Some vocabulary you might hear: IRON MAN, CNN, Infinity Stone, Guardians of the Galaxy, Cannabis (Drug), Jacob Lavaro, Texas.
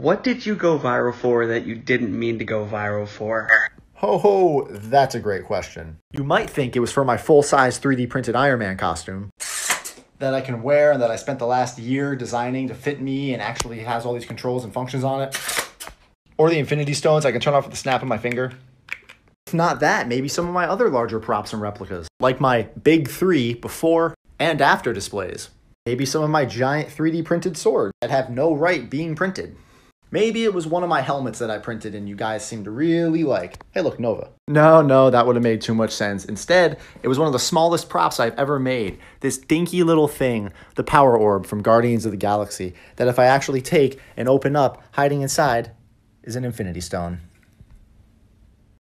What did you go viral for that you didn't mean to go viral for? Ho ho, that's a great question. You might think it was for my full-size 3D printed Iron Man costume that I can wear and that I spent the last year designing to fit me and actually has all these controls and functions on it. Or the Infinity Stones I can turn off with a snap of my finger. If not that, maybe some of my other larger props and replicas, like my big three before and after displays. Maybe some of my giant 3D printed swords that have no right being printed. Maybe it was one of my helmets that I printed and you guys seem to really like. Hey, look, Nova. No, that would have made too much sense. Instead, it was one of the smallest props I've ever made. This dinky little thing, the power orb from Guardians of the Galaxy, that if I actually take and open up, hiding inside is an Infinity Stone.